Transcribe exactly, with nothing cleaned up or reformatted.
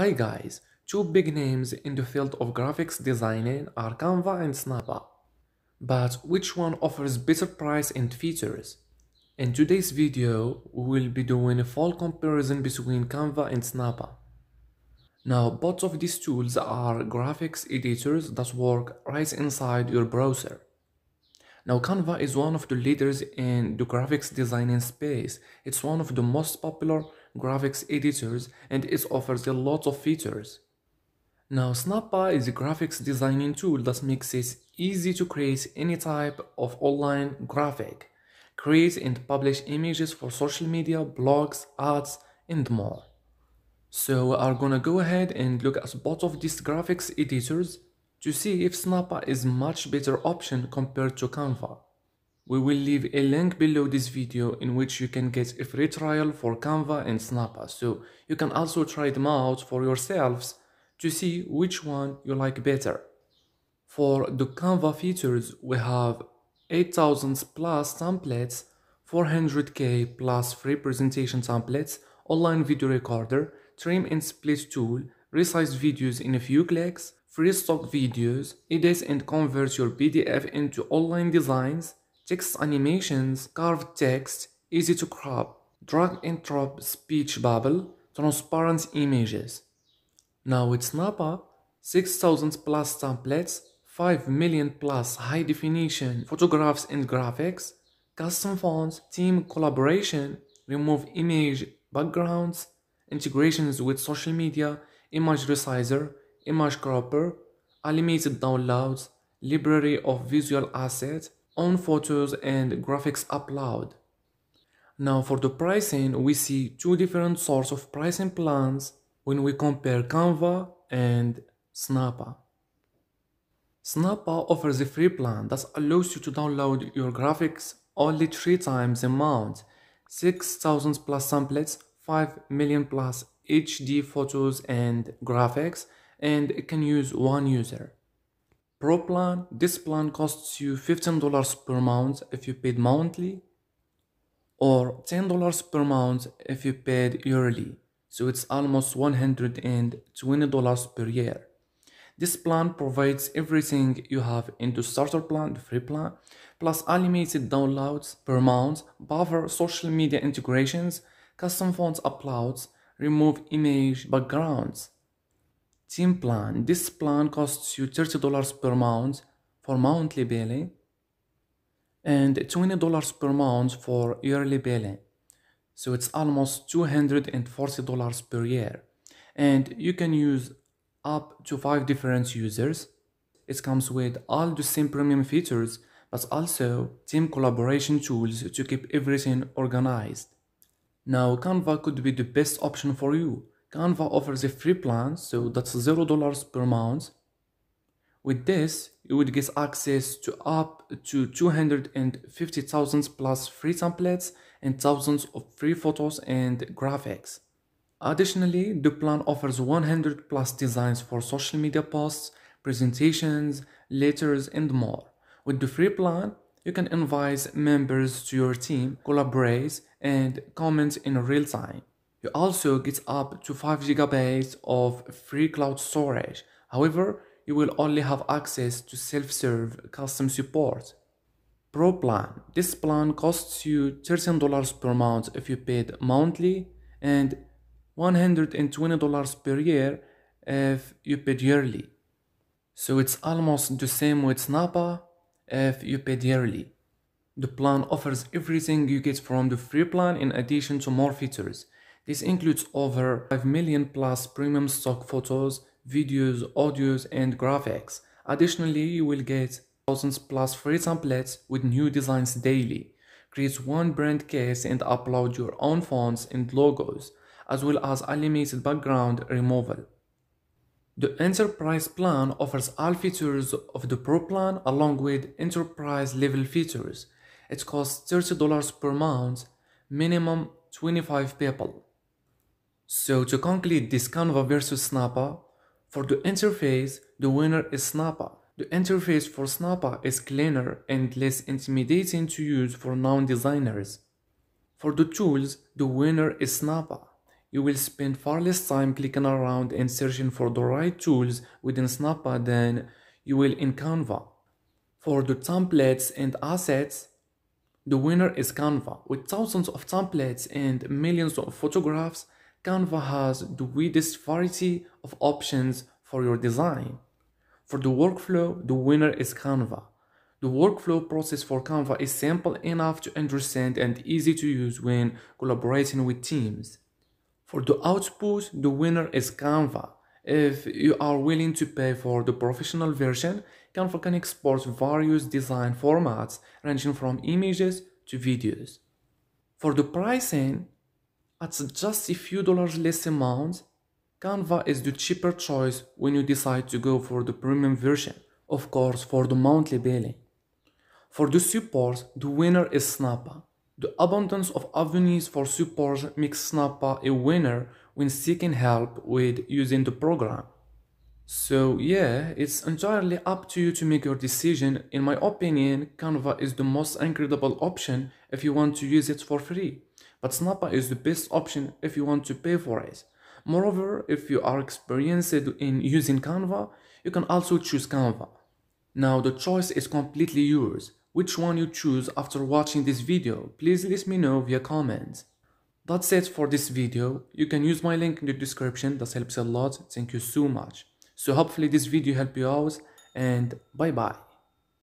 Hi guys, two big names in the field of graphics designing are Canva and Snappa. But which one offers better price and features? In today's video, we will be doing a full comparison between Canva and Snappa. Now, both of these tools are graphics editors that work right inside your browser. Now, Canva is one of the leaders in the graphics designing space. It's one of the most popular graphics editors and it offers a lot of features. Now, Snappa is a graphics designing tool that makes it easy to create any type of online graphic, create and publish images for social media, blogs, ads, and more. So we are gonna go ahead and look at both of these graphics editors to see if Snappa is much better option compared to Canva. We will leave a link below this video in which you can get a free trial for Canva and Snappa, so you can also try them out for yourselves to see which one you like better. For the Canva features, we have eight thousand plus templates, four hundred K plus free presentation templates, online video recorder, trim and split tool, resize videos in a few clicks, free stock videos, edit and convert your P D F into online designs, text animations, carved text, easy to crop, drag and drop speech bubble, transparent images. Now with Snappa, six thousand plus templates, five million plus high definition photographs and graphics, custom fonts, team collaboration, remove image backgrounds, integrations with social media, image resizer, image cropper, animated downloads, library of visual assets, own photos and graphics upload. Now for the pricing, we see two different sorts of pricing plans when we compare Canva and Snappa. Snappa offers a free plan that allows you to download your graphics only three times a month, six thousand plus templates, five million plus H D photos and graphics, and it can use one user. Pro plan, this plan costs you fifteen dollars per month if you paid monthly, or ten dollars per month if you paid yearly, so it's almost one hundred twenty dollars per year. This plan provides everything you have in the starter plan, the free plan, plus animated downloads per month, buffer, social media integrations, custom fonts uploads, remove image backgrounds. Team plan, this plan costs you thirty dollars per month for monthly billing and twenty dollars per month for yearly billing, so it's almost two hundred forty dollars per year, and you can use up to five different users. It comes with all the same premium features but also team collaboration tools to keep everything organized. Now Canva could be the best option for you. Canva offers a free plan, so that's zero dollars per month. With this, you would get access to up to two hundred fifty thousand plus free templates and thousands of free photos and graphics. Additionally, the plan offers one hundred plus designs for social media posts, presentations, letters, and more. With the free plan, you can invite members to your team, collaborate, and comment in real time. You also get up to five gigabytes of free cloud storage. However, you will only have access to self-serve custom support. Pro plan. This plan costs you thirteen dollars per month if you paid monthly and one hundred twenty dollars per year if you paid yearly. So it's almost the same with Snappa if you paid yearly. The plan offers everything you get from the free plan in addition to more features. This includes over five million plus premium stock photos, videos, audios, and graphics. Additionally, you will get thousands plus free templates with new designs daily. Create one brand case and upload your own fonts and logos, as well as animated background removal. The Enterprise plan offers all features of the Pro plan along with enterprise level features. It costs thirty dollars per month, minimum twenty-five people. So to conclude this Canva versus Snappa, for the interface, the winner is Snappa. The interface for Snappa is cleaner and less intimidating to use for non-designers. For the tools, the winner is Snappa. You will spend far less time clicking around and searching for the right tools within Snappa than you will in Canva. For the templates and assets, the winner is Canva. With thousands of templates and millions of photographs, Canva has the widest variety of options for your design. For the workflow, the winner is Canva. The workflow process for Canva is simple enough to understand and easy to use when collaborating with teams. For the output, the winner is Canva. If you are willing to pay for the professional version, Canva can export various design formats ranging from images to videos. For the pricing, at just a few dollars less amount, Canva is the cheaper choice when you decide to go for the premium version, of course for the monthly billing. For the support, the winner is Snappa. The abundance of avenues for support makes Snappa a winner when seeking help with using the program. So yeah, it's entirely up to you to make your decision. In my opinion, Canva is the most incredible option if you want to use it for free, but Snappa is the best option if you want to pay for it. Moreover, if you are experienced in using Canva, you can also choose Canva. Now the choice is completely yours. Which one you choose after watching this video, please let me know via comments. That's it for this video. You can use my link in the description, that helps a lot. Thank you so much. So hopefully this video helped you out, and bye bye.